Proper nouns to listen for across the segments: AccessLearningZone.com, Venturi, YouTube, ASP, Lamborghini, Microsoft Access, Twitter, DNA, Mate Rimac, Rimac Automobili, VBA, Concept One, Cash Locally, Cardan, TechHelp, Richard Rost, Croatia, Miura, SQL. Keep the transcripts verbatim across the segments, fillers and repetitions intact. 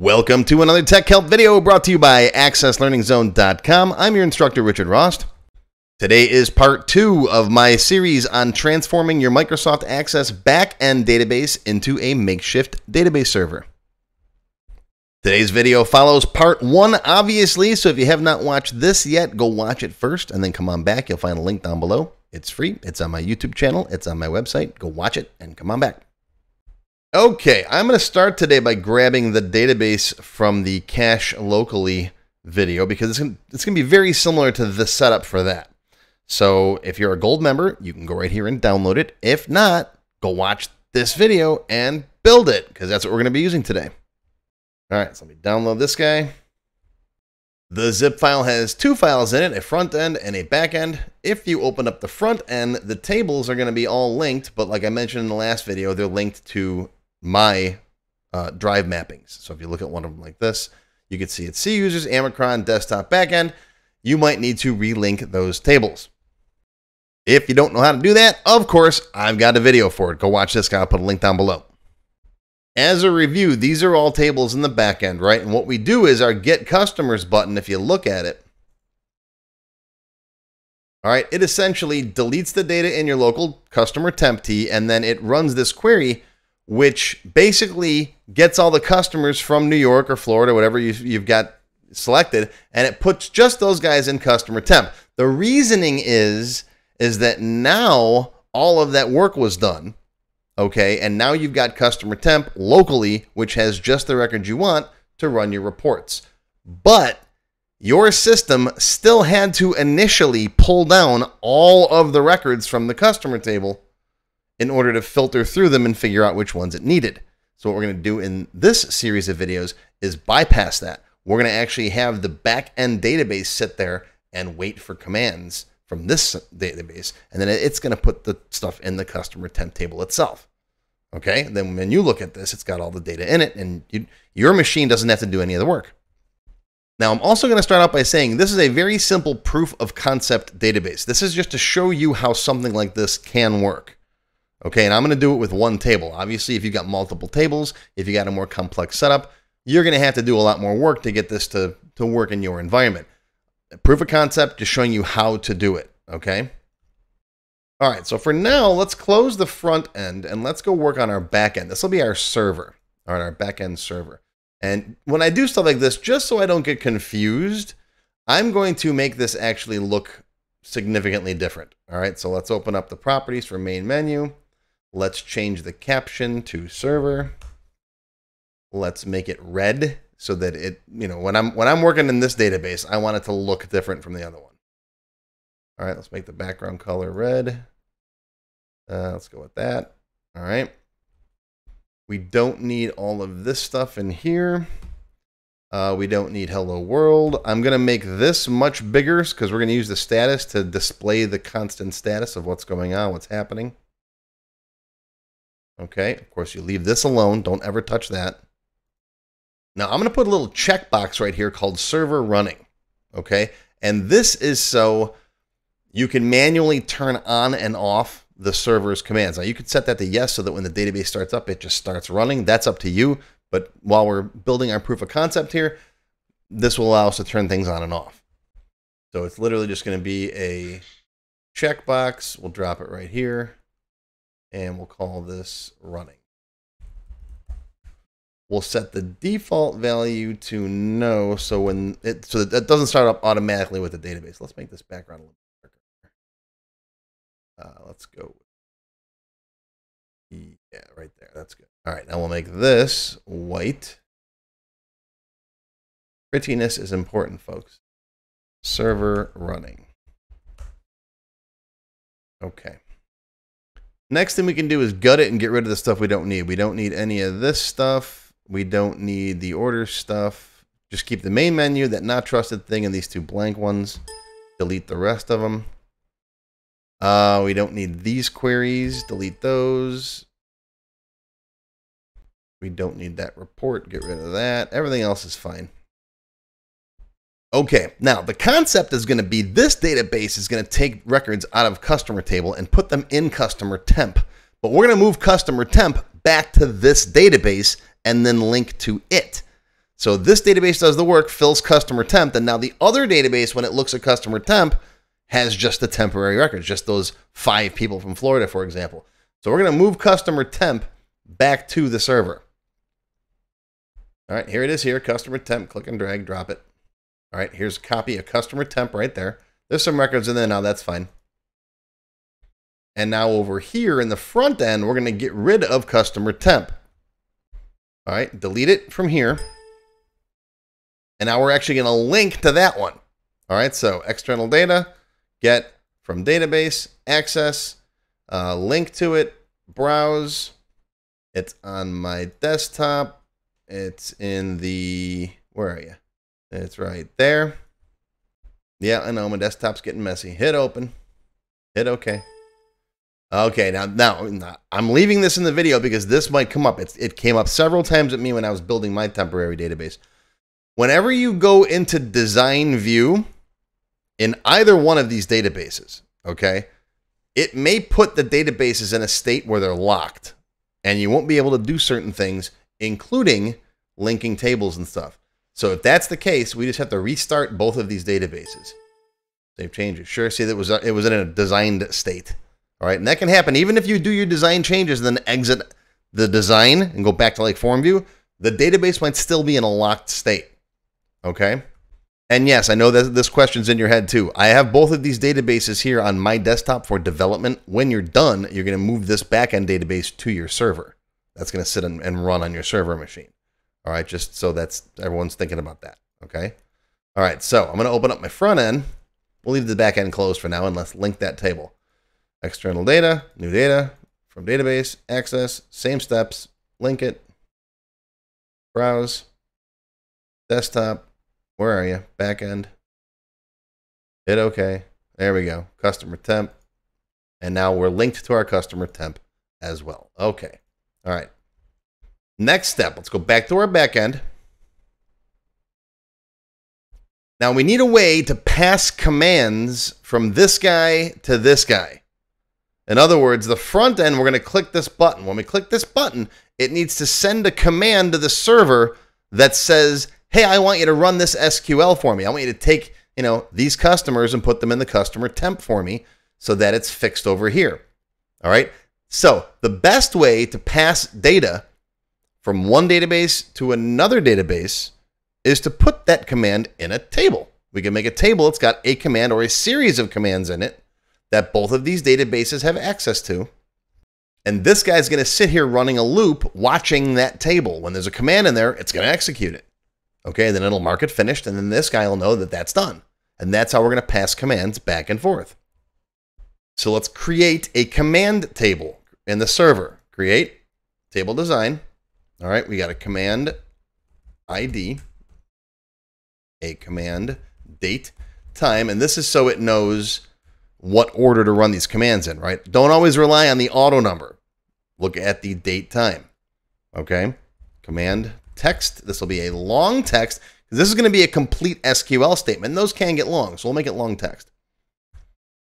Welcome to another Tech Help video brought to you by Access Learning Zone dot com. I'm your instructor, Richard Rost. Today is part two of my series on transforming your Microsoft Access backend database into a makeshift database server. Today's video follows part one, obviously, so if you have not watched this yet, go watch it first and then come on back. You'll find a link down below. It's free. It's on my YouTube channel. It's on my website. Go watch it and come on back. Okay, I'm going to start today by grabbing the database from the Cash Locally video because it's going to be very similar to the setup for that. So if you're a gold member, you can go right here and download it. If not, go watch this video and build it because that's what we're going to be using today. All right, so let me download this guy. The zip file has two files in it, a front end and a back end. If you open up the front end, the tables are going to be all linked, but like I mentioned in the last video, they're linked to my uh, drive mappings. So if you look at one of them like this, you can see it's C users, Omicron, desktop backend. You might need to relink those tables. If you don't know how to do that, of course, I've got a video for it. Go watch this guy. I'll put a link down below. As a review, these are all tables in the backend, right? And what we do is our Get Customers button, if you look at it, all right, it essentially deletes the data in your local customer temptee, and then it runs this query which basically gets all the customers from New York or Florida, whatever you've, you've got selected, and it puts just those guys in customer temp. The reasoning is, is that now all of that work was done, okay, and now you've got customer temp locally, which has just the record you want to run your reports. But your system still had to initially pull down all of the records from the customer table in order to filter through them and figure out which ones it needed. So what we're going to do in this series of videos is bypass that. We're going to actually have the back-end database sit there and wait for commands from this database, and then it's going to put the stuff in the customer temp table itself. Okay, and then when you look at this, it's got all the data in it, and you, your machine doesn't have to do any of the work. Now, I'm also going to start out by saying this is a very simple proof of concept database. This is just to show you how something like this can work. Okay, and I'm going to do it with one table. Obviously, if you've got multiple tables, if you got a more complex setup, you're going to have to do a lot more work to get this to, to work in your environment. Proof of concept, just showing you how to do it, okay? All right, so for now, let's close the front end and let's go work on our back end. This will be our server, all right, our back end server. And when I do stuff like this, just so I don't get confused, I'm going to make this actually look significantly different, all right? So let's open up the properties for main menu. Let's change the caption to server. Let's make it red so that it, you know, when I'm when I'm working in this database, I want it to look different from the other one. All right, let's make the background color red. Uh, let's go with that. All right. We don't need all of this stuff in here. Uh, we don't need hello world. I'm going to make this much bigger because we're going to use the status to display the constant status of what's going on, what's happening. Okay, of course, you leave this alone. Don't ever touch that. Now, I'm going to put a little checkbox right here called server running. Okay, and this is so you can manually turn on and off the server's commands. Now, you could set that to yes so that when the database starts up, it just starts running. That's up to you. But while we're building our proof of concept here, this will allow us to turn things on and off. So it's literally just going to be a checkbox. We'll drop it right here. And we'll call this running. We'll set the default value to no, so when it so that it doesn't start up automatically with the database. Let's make this background a little bit darker. Uh, let's go. Yeah, right there. That's good. All right, now we'll make this white. Prettiness is important, folks. Server running. Okay. Next thing we can do is gut it and get rid of the stuff we don't need. We don't need any of this stuff. We don't need the order stuff. Just keep the main menu, that not trusted thing, and these two blank ones. Delete the rest of them. Uh, we don't need these queries. Delete those. We don't need that report. Get rid of that. Everything else is fine. Okay, now the concept is going to be this database is going to take records out of customer table and put them in customer temp. But we're going to move customer temp back to this database and then link to it. So this database does the work, fills customer temp, and now the other database, when it looks at customer temp, has just the temporary records, just those five people from Florida, for example. So we're gonna move customer temp back to the server. All right, here it is here, customer temp, click and drag, drop it. All right, here's a copy of customer temp right there. There's some records in there now, that's fine. And now over here in the front end, we're gonna get rid of customer temp. All right, delete it from here. And now we're actually gonna link to that one. All right, so external data, get from database, access, uh, link to it, browse. It's on my desktop. It's in the, where are you? It's right there. Yeah, I know my desktop's getting messy. Hit open, hit okay. Okay, now, now I'm leaving this in the video because this might come up. It's, it came up several times at me when I was building my temporary database. Whenever you go into design view in either one of these databases, okay, it may put the databases in a state where they're locked and you won't be able to do certain things, including linking tables and stuff. So if that's the case, we just have to restart both of these databases. Save changes. Sure, see, that was it was in a designed state. All right, and that can happen. Even if you do your design changes and then exit the design and go back to like form view, the database might still be in a locked state, okay? And yes, I know that this question's in your head too. I have both of these databases here on my desktop for development. When you're done, you're gonna move this backend database to your server. That's gonna sit and, and run on your server machine. All right, just so that's, everyone's thinking about that, okay? All right, so I'm gonna open up my front end. We'll leave the back end closed for now and let's link that table. External data, new data, from database, access, same steps, link it, browse, desktop, where are you? Backend, hit okay, there we go, customer temp, and now we're linked to our customer temp as well. Okay, all right. Next step, let's go back to our backend. Now we need a way to pass commands from this guy to this guy. In other words, the front end, we're going to click this button. When we click this button, it needs to send a command to the server that says, hey, I want you to run this S Q L for me. I want you to take, you know, these customers and put them in the customer temp for me so that it's fixed over here. All right. So the best way to pass data from one database to another database is to put that command in a table. We can make a table that's got a command or a series of commands in it that both of these databases have access to. And this guy's gonna sit here running a loop, watching that table. When there's a command in there, it's gonna execute it. Okay, then it'll mark it finished, and then this guy will know that that's done. And that's how we're gonna pass commands back and forth. So let's create a command table in the server. Create, table design. All right, we got a command I D, a command date, time, and this is so it knows what order to run these commands in, right? Don't always rely on the auto number. Look at the date time, okay? Command text, this will be a long text, because this is gonna be a complete S Q L statement. Those can get long, so we'll make it long text.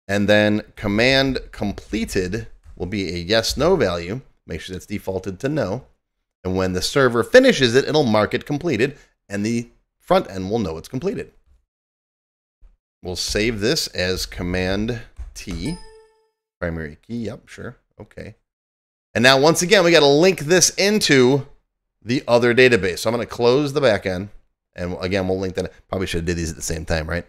And then command completed will be a yes, no value. Make sure that's defaulted to no. And when the server finishes it, it'll mark it completed, and the front end will know it's completed. We'll save this as command T, primary key, yep, sure, okay. And now once again, we gotta link this into the other database. So I'm gonna close the backend, and again, we'll link that. Probably should have did these at the same time, right?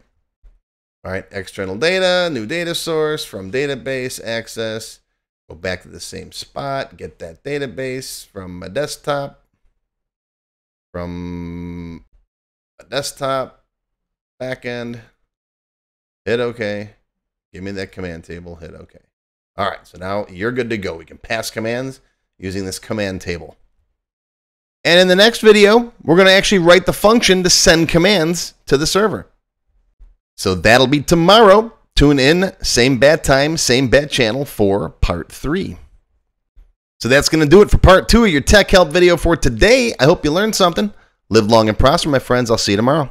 All right, external data, new data source, from database, access, go back to the same spot, get that database from my desktop, from a desktop, backend, hit okay, give me that command table, hit okay. All right, so now you're good to go. We can pass commands using this command table. And in the next video, we're gonna actually write the function to send commands to the server. So that'll be tomorrow. Tune in, same bat time, same bat channel for part three. So that's gonna do it for part two of your tech help video for today. I hope you learned something. Live long and prosper, my friends. I'll see you tomorrow.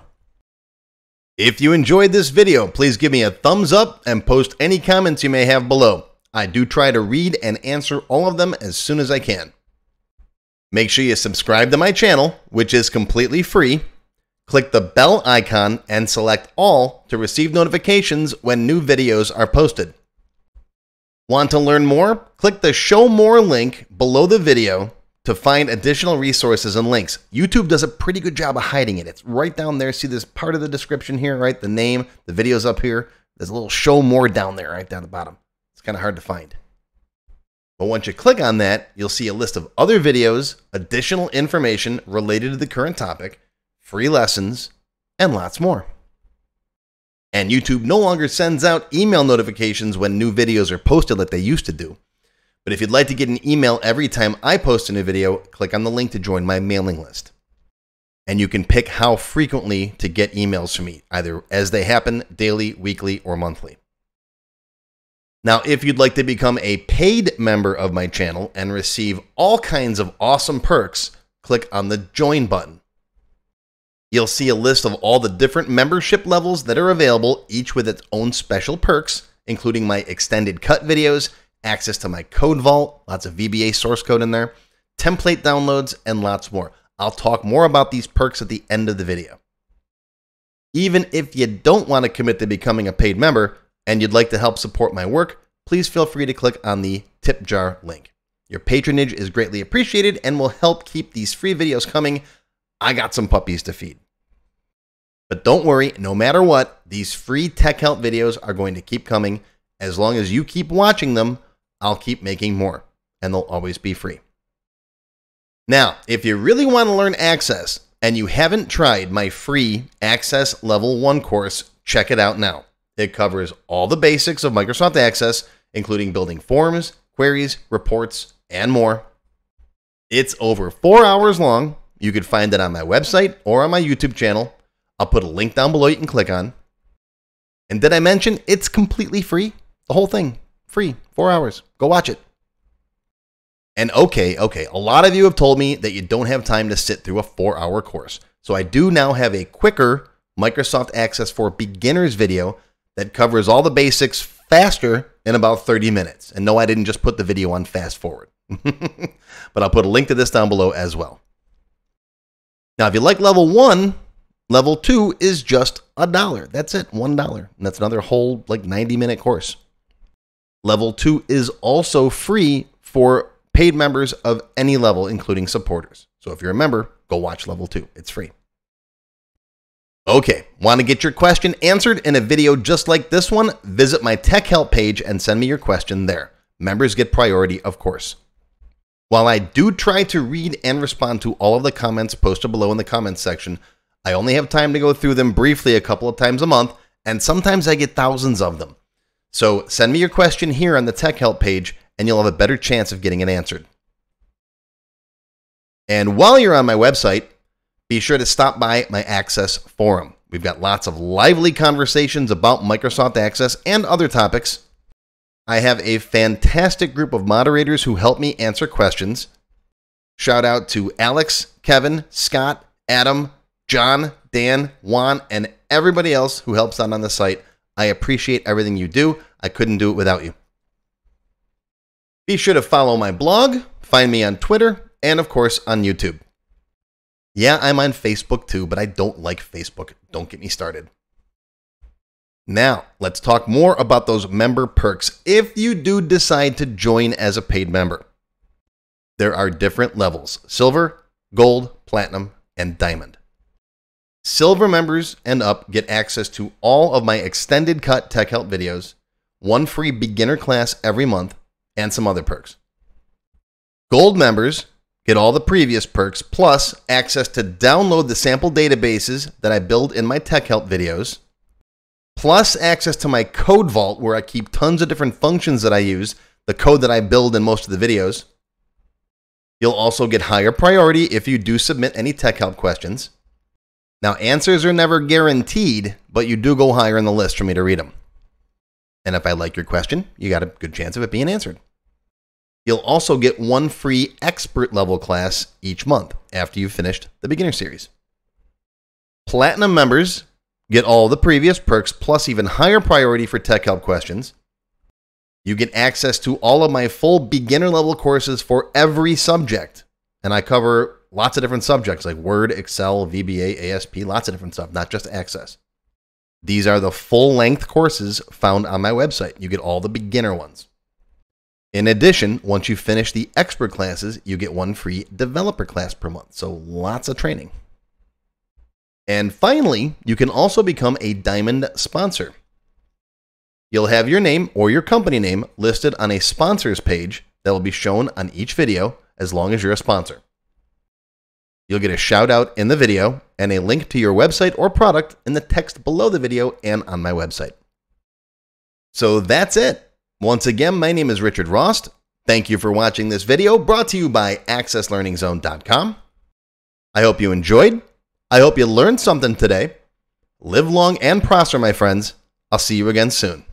If you enjoyed this video, please give me a thumbs up and post any comments you may have below. I do try to read and answer all of them as soon as I can. Make sure you subscribe to my channel, which is completely free. Click the bell icon and select all to receive notifications when new videos are posted. Want to learn more? Click the Show More link below the video to find additional resources and links. YouTube does a pretty good job of hiding it. It's right down there. See this part of the description here, right? The name, the video's up here. There's a little Show More down there, right down the bottom. It's kind of hard to find. But once you click on that, you'll see a list of other videos, additional information related to the current topic, free lessons, and lots more. And YouTube no longer sends out email notifications when new videos are posted like they used to do. But if you'd like to get an email every time I post a new video, click on the link to join my mailing list. And you can pick how frequently to get emails from me, either as they happen, daily, weekly, or monthly. Now, if you'd like to become a paid member of my channel and receive all kinds of awesome perks, click on the Join button. You'll see a list of all the different membership levels that are available, each with its own special perks, including my extended cut videos, access to my code vault, lots of V B A source code in there, template downloads, and lots more. I'll talk more about these perks at the end of the video. Even if you don't want to commit to becoming a paid member and you'd like to help support my work, please feel free to click on the tip jar link. Your patronage is greatly appreciated and will help keep these free videos coming. I got some puppies to feed. But don't worry, no matter what, these free tech help videos are going to keep coming. As long as you keep watching them, I'll keep making more, and they'll always be free. Now, if you really want to learn Access and you haven't tried my free Access Level one course, check it out now. It covers all the basics of Microsoft Access, including building forms, queries, reports, and more. It's over four hours long. You can find it on my website or on my YouTube channel. I'll put a link down below you can click on. And did I mention it's completely free? The whole thing, free, four hours. Go watch it. And okay, okay, a lot of you have told me that you don't have time to sit through a four-hour course. So I do now have a quicker Microsoft Access for Beginners video that covers all the basics faster in about thirty minutes. And no, I didn't just put the video on fast forward. But I'll put a link to this down below as well. Now, if you like level one, level two is just a dollar. That's it, one dollar. And that's another whole like ninety minute course. Level two is also free for paid members of any level, including supporters. So if you're a member, go watch level two. It's free. Okay, want to get your question answered in a video just like this one? Visit my tech help page and send me your question there. Members get priority, of course. While I do try to read and respond to all of the comments posted below in the comments section, I only have time to go through them briefly a couple of times a month, and sometimes I get thousands of them. So send me your question here on the tech help page and you'll have a better chance of getting it answered. And while you're on my website, be sure to stop by my Access forum. We've got lots of lively conversations about Microsoft Access and other topics. I have a fantastic group of moderators who help me answer questions. Shout out to Alex, Kevin, Scott, Adam, John, Dan, Juan, and everybody else who helps out on the site. I appreciate everything you do. I couldn't do it without you. Be sure to follow my blog, find me on Twitter, and of course on YouTube. Yeah, I'm on Facebook too, but I don't like Facebook. Don't get me started. Now, let's talk more about those member perks if you do decide to join as a paid member. There are different levels: silver, gold, platinum, and diamond. Silver members and up get access to all of my extended cut tech help videos, one free beginner class every month, and some other perks. Gold members get all the previous perks, plus access to download the sample databases that I build in my tech help videos, plus access to my code vault where I keep tons of different functions that I use, the code that I build in most of the videos. You'll also get higher priority if you do submit any tech help questions. Now, answers are never guaranteed, but you do go higher in the list for me to read them. And if I like your question, you got a good chance of it being answered. You'll also get one free expert level class each month after you've finished the beginner series. Platinum members get all the previous perks plus even higher priority for tech help questions. You get access to all of my full beginner level courses for every subject, and I cover lots of different subjects like Word, Excel, V B A, A S P, lots of different stuff, not just Access. These are the full-length courses found on my website. You get all the beginner ones. In addition, once you finish the expert classes, you get one free developer class per month. So lots of training. And finally, you can also become a Diamond sponsor. You'll have your name or your company name listed on a sponsors page that will be shown on each video as long as you're a sponsor. You'll get a shout out in the video and a link to your website or product in the text below the video and on my website. So that's it. Once again, my name is Richard Rost. Thank you for watching this video brought to you by Access Learning Zone dot com. I hope you enjoyed. I hope you learned something today. Live long and prosper, my friends. I'll see you again soon.